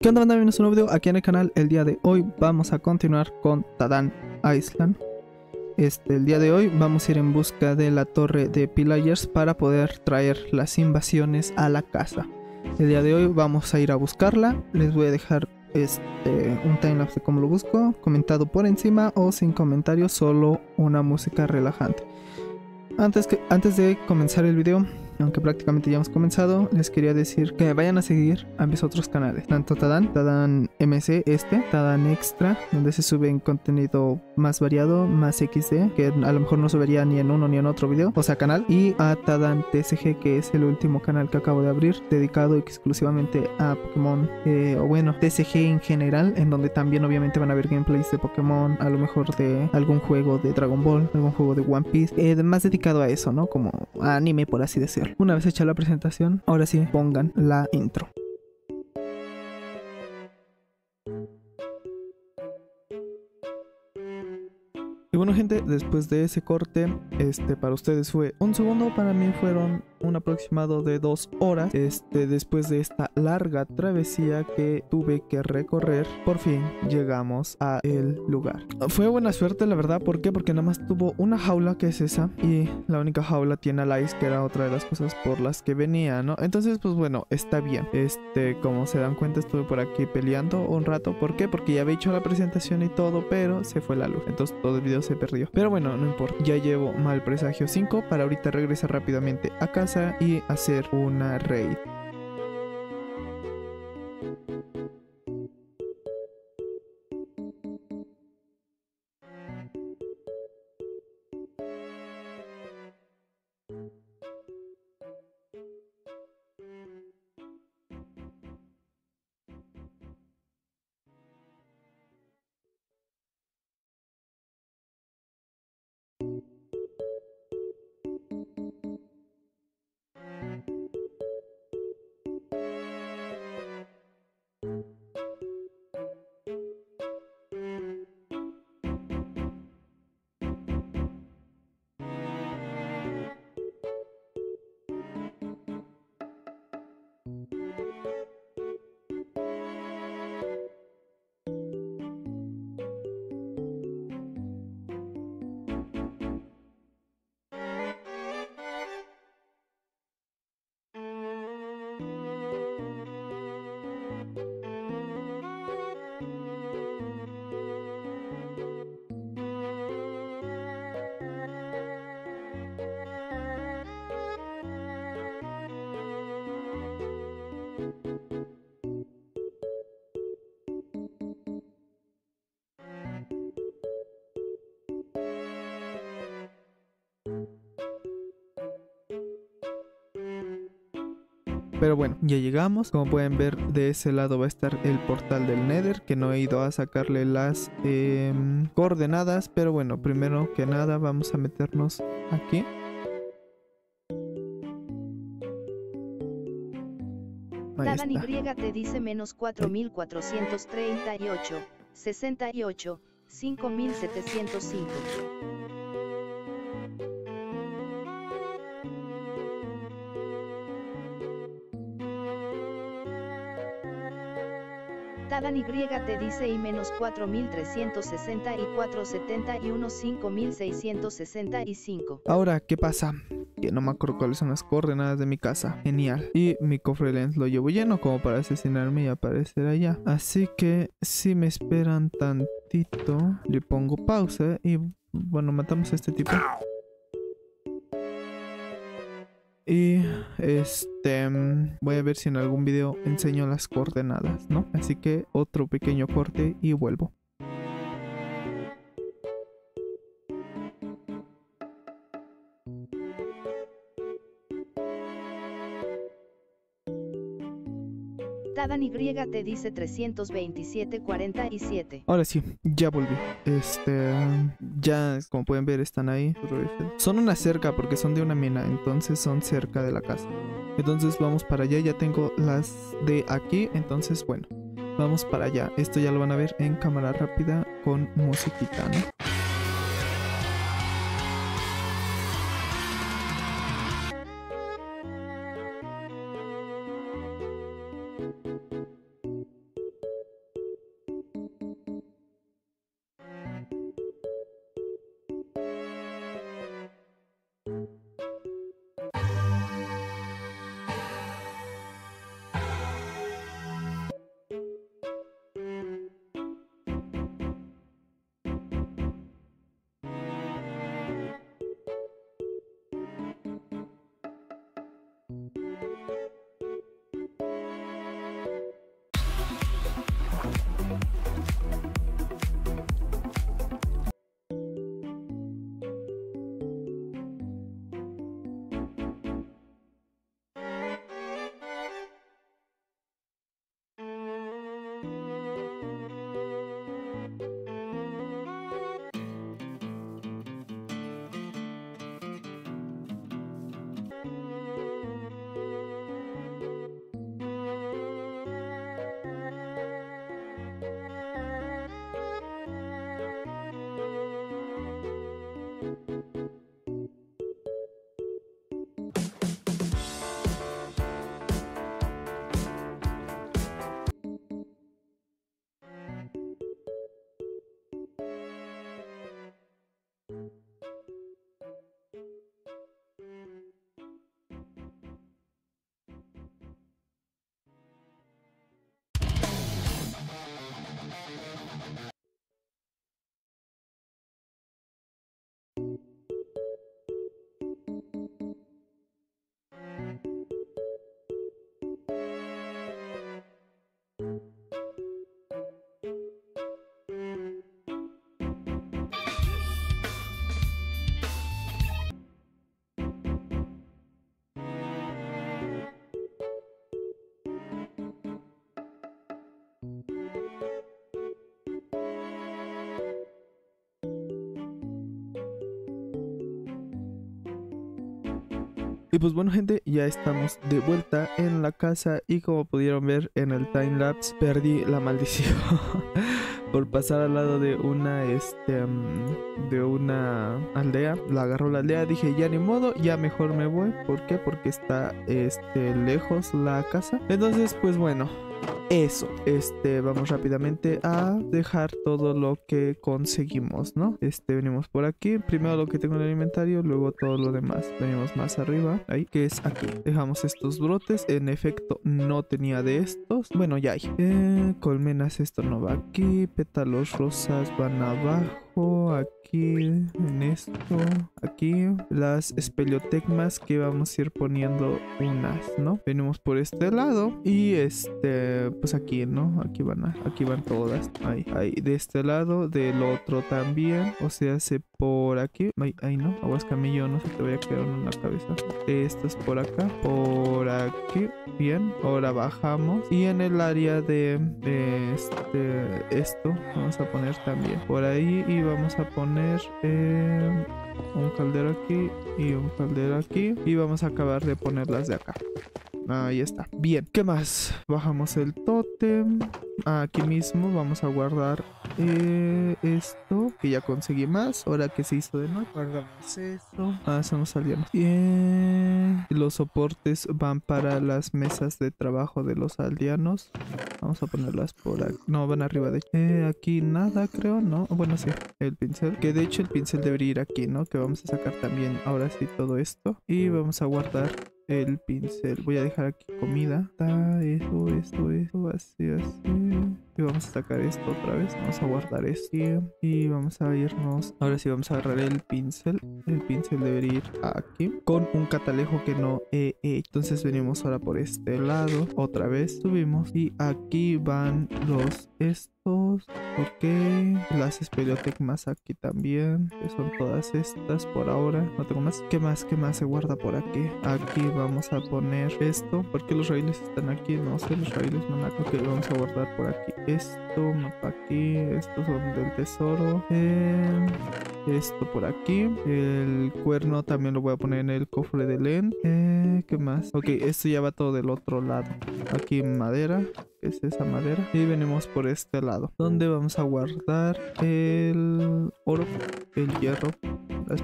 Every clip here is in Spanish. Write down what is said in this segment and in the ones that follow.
¿Qué onda, banda? Bienvenidos a un nuevo video aquí en el canal. El día de hoy vamos a continuar con Tadán Island. El día de hoy vamos a ir en busca de la torre de Pillagers para poder traer las invasiones a la casa. El día de hoy vamos a ir a buscarla. Les voy a dejar un timelapse de cómo lo busco, comentado por encima o sin comentarios, solo una música relajante. Antes de comenzar el video, aunque prácticamente ya hemos comenzado, les quería decir que vayan a seguir a mis otros canales, tanto Tadán MC, Tadán Extra, donde se suben contenido más variado, más XD, que a lo mejor no se vería ni en uno ni en otro video, o sea canal, y a Tadán TCG, que es el último canal que acabo de abrir, dedicado exclusivamente a Pokémon, o bueno, TCG en general, en donde también obviamente van a ver gameplays de Pokémon, a lo mejor de algún juego de Dragon Ball, algún juego de One Piece, más dedicado a eso, ¿no? Como a anime, por así decirlo. Una vez hecha la presentación, ahora sí, pongan la intro. Y bueno, gente, después de ese corte, para ustedes fue un segundo, para mí fueron un aproximado de 2 horas. Después de esta larga travesía que tuve que recorrer, por fin llegamos a el lugar. Fue buena suerte, la verdad. ¿Por qué? Porque nada más tuvo una jaula, que es esa, y la única jaula tiene al ice, que era otra de las cosas por las que venía, ¿no? Entonces, pues bueno, está bien. Como se dan cuenta, estuve por aquí peleando un rato. ¿Por qué? Porque ya había hecho la presentación y todo, pero se fue la luz, entonces todo el video se perdió. Pero bueno, no importa, ya llevo mal presagio 5 para ahorita regresar rápidamente a casa y hacer una raid. Pero bueno, ya llegamos. Como pueden ver, de ese lado va a estar el portal del Nether, que no he ido a sacarle las coordenadas. Pero bueno, primero que nada vamos a meternos aquí. Tadán Y te dice menos 4438, 68, 5705. Tadán Y te dice y menos 4364, 71, 5665. Ahora, ¿qué pasa? Que no me acuerdo cuáles son las coordenadas de mi casa. Genial. Y mi cofre lens lo llevo lleno como para asesinarme y aparecer allá. Así que si me esperan tantito, le pongo pausa y bueno, matamos a este tipo. Y voy a ver si en algún video enseño las coordenadas, ¿no? Así que otro pequeño corte y vuelvo. Tadán Y te dice 32747. Ahora sí, ya volví. Ya, como pueden ver, están ahí. Son una cerca porque son de una mina, entonces son cerca de la casa. Entonces vamos para allá, ya tengo las de aquí, entonces bueno, vamos para allá. Esto ya lo van a ver en cámara rápida con musiquita, ¿no? Y pues bueno gente, ya estamos de vuelta en la casa y como pudieron ver en el timelapse perdí la maldición por pasar al lado de una aldea. La agarró la aldea, dije ya ni modo, ya mejor me voy. ¿Por qué? Porque está lejos la casa. Entonces pues bueno, eso, vamos rápidamente a dejar todo lo que conseguimos, ¿no? Venimos por aquí, primero lo que tengo en el inventario, luego todo lo demás. Venimos más arriba, ahí, que es aquí. Dejamos estos brotes, en efecto no tenía de estos, bueno ya hay. Colmenas, esto no va aquí, pétalos rosas van abajo, aquí, en esto, aquí. Las espeleotecmas que vamos a ir poniendo unas, ¿no? Venimos por este lado y pues aquí, ¿no? Aquí van todas. Ahí, de este lado, del otro también. O sea, se por aquí. Ahí no, aguas camillo, no se te vaya a quedar en la cabeza. Estas por acá, por aquí. Bien, ahora bajamos. Y en el área de esto, vamos a poner también. Por ahí y vamos a poner un caldero aquí y un caldero aquí. Y vamos a acabar de ponerlas de acá. Ahí está. Bien, ¿qué más? Bajamos el tótem. Aquí mismo vamos a guardar esto, que ya conseguí más. Ahora que se hizo de noche, guardamos esto. Hacemos aldeanos. Bien. Los soportes van para las mesas de trabajo de los aldeanos. Vamos a ponerlas por aquí. No, van arriba de hecho. Aquí nada, creo, ¿no? Bueno, sí, el pincel. Que de hecho el pincel debería ir aquí, ¿no? Que vamos a sacar también ahora sí todo esto. Y vamos a guardar el pincel. Voy a dejar aquí comida. Esto, así. Y vamos a sacar esto otra vez. Vamos a guardar esto. Y vamos a irnos. Ahora sí vamos a agarrar el pincel. El pincel debería ir aquí. Con un catalejo que no he hecho. Entonces venimos ahora por este lado. Otra vez subimos. Y aquí van los estos. Ok. Las espeleotecmas aquí también. Que son todas estas por ahora. No tengo más. ¿Qué más se guarda por aquí? Aquí vamos a poner esto. ¿Por qué los raíles están aquí? No sé, los raíles van acá. Ok, vamos a guardar por aquí. Esto, mapa aquí. Estos son del tesoro. Esto por aquí. El cuerno también lo voy a poner en el cofre de Len. ¿Qué más? Ok, esto ya va todo del otro lado. Aquí madera. Es esa madera. Y venimos por este lado, donde vamos a guardar el oro, el hierro, las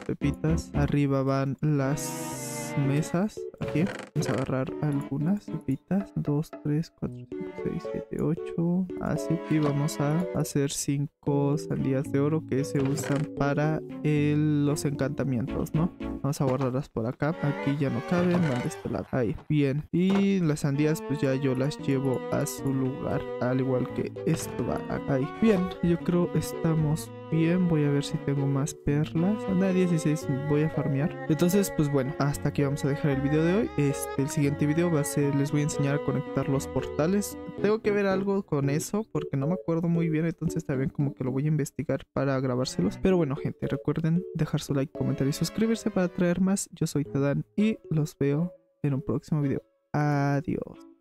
pepitas. Arriba van las mesas. Aquí vamos a agarrar algunas pepitas. 2, 3, 4, 5, 6, 7, 8. Así. Y vamos a hacer 5 sandías de oro que se usan para los encantamientos, ¿no? Vamos a guardarlas por acá. Aquí ya no caben. Van de este lado. Ahí. Bien. Y las sandías pues ya yo las llevo a su lugar. Al igual que esto va acá. Ahí. Bien. Yo creo estamos bien. Voy a ver si tengo más perlas. Anda, 16. Voy a farmear. Entonces pues bueno. Hasta aquí vamos a dejar el video de hoy. El siguiente video va a ser, les voy a enseñar a conectar los portales. Tengo que ver algo con eso porque no me acuerdo muy bien, entonces también como que lo voy a investigar para grabárselos. Pero bueno gente, recuerden dejar su like, comentar y suscribirse para traer más. Yo soy Tadán y los veo en un próximo video. Adiós.